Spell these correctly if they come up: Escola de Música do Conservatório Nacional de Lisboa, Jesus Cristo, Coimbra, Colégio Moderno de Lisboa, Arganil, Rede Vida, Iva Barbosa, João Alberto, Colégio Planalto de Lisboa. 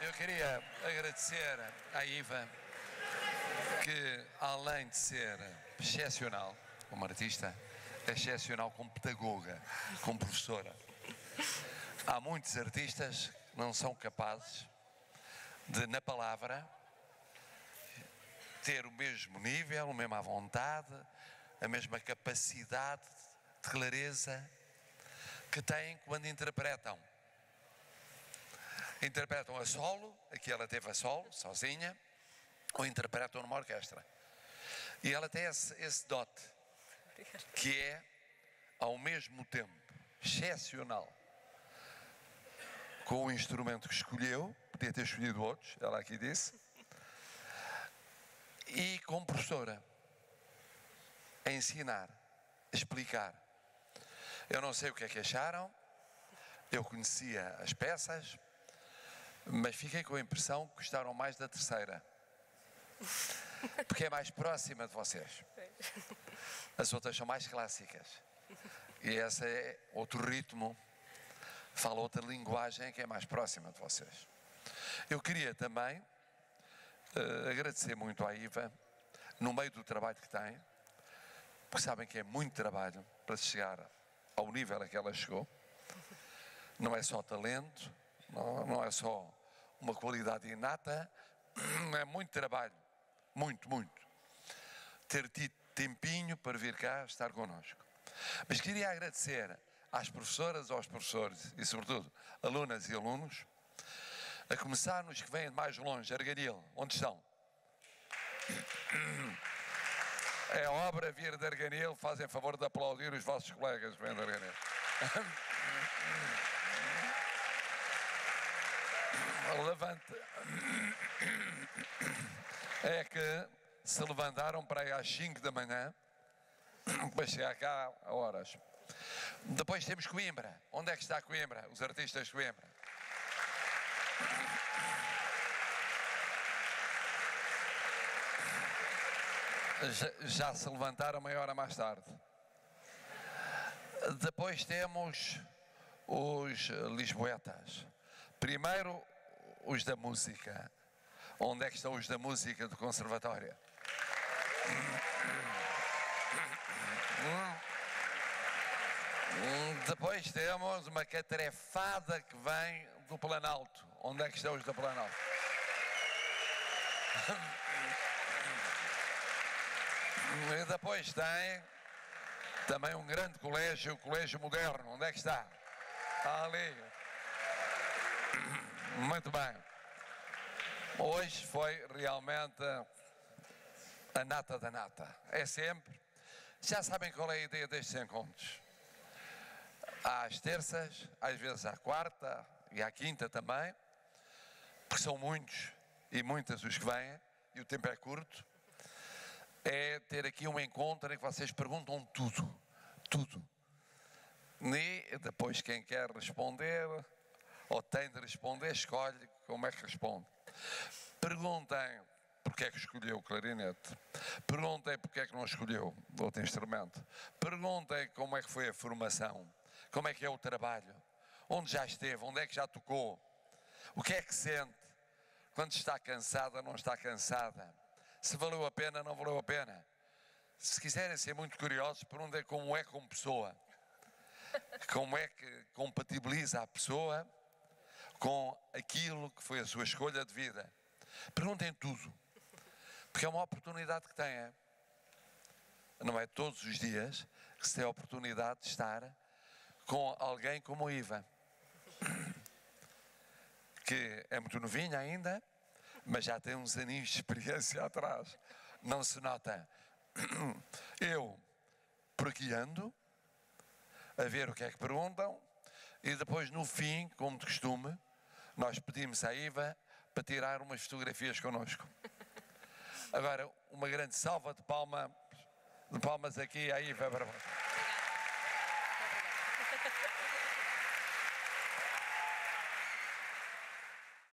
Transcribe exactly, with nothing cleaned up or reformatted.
Eu queria agradecer à Iva, que além de ser excepcional como artista, é excepcional como pedagoga, como professora. Há muitos artistas que não são capazes de, na palavra, ter o mesmo nível, a mesma vontade, a mesma capacidade de clareza que têm quando interpretam. Interpretam a solo, aqui ela teve a solo, sozinha, ou interpretam numa orquestra. E ela tem esse, esse dote, que é, ao mesmo tempo, excepcional com o instrumento que escolheu, podia ter escolhido outros, ela aqui disse, e como professora, a ensinar, a explicar. Eu não sei o que é que acharam, eu conhecia as peças, mas fiquei com a impressão que gostaram mais da terceira, porque é mais próxima de vocês. As outras são mais clássicas. E esse é outro ritmo, fala outra linguagem que é mais próxima de vocês. Eu queria também uh, agradecer muito à Iva, no meio do trabalho que tem, porque sabem que é muito trabalho para chegar ao nível a que ela chegou. Não é só talento, não, não é só uma qualidade inata, é muito trabalho, muito, muito. Ter tido tempinho para vir cá estar connosco. Mas queria agradecer às professoras, aos professores e, sobretudo, alunas e alunos, a começar nos que vêm de mais longe. Arganil, onde estão? É obra vir de Arganil, fazem favor de aplaudir os vossos colegas que vêm de Arganil. Levante. É que se levantaram para aí às cinco da manhã, para chegar cá a horas. Depois temos Coimbra. Onde é que está Coimbra? Os artistas de Coimbra. Já, já se levantaram meia hora mais tarde. Depois temos os lisboetas. Primeiro, os da música. Onde é que estão os da música do Conservatório? Depois temos uma catrefada que vem do Planalto. Onde é que estão os do Planalto? E depois tem também um grande colégio, o Colégio Moderno. Onde é que está? Está ali. Muito bem. Hoje foi realmente a nata da nata. É sempre. Já sabem qual é a ideia destes encontros. Às terças, às vezes à quarta e à quinta também, porque são muitos e muitas os que vêm e o tempo é curto. É ter aqui um encontro em que vocês perguntam tudo, tudo. E depois quem quer responder, ou tem de responder, escolhe como é que responde. Perguntem porque é que escolheu o clarinete, perguntem porque é que não escolheu outro instrumento, perguntem como é que foi a formação, como é que é o trabalho, onde já esteve, onde é que já tocou, o que é que sente, quando está cansada, não está cansada, se valeu a pena, não valeu a pena. Se quiserem ser muito curiosos, perguntem como é como pessoa, como é que compatibiliza a pessoa com aquilo que foi a sua escolha de vida. Perguntem tudo, porque é uma oportunidade que têm. Não é todos os dias que se tem a oportunidade de estar com alguém como a Iva, que é muito novinha ainda, mas já tem uns aninhos de experiência atrás. Não se nota. Eu, por aqui ando, a ver o que é que perguntam, e depois, no fim, como de costume, nós pedimos à Iva para tirar umas fotografias connosco. Agora, uma grande salva de palmas, de palmas aqui à Iva Barbosa.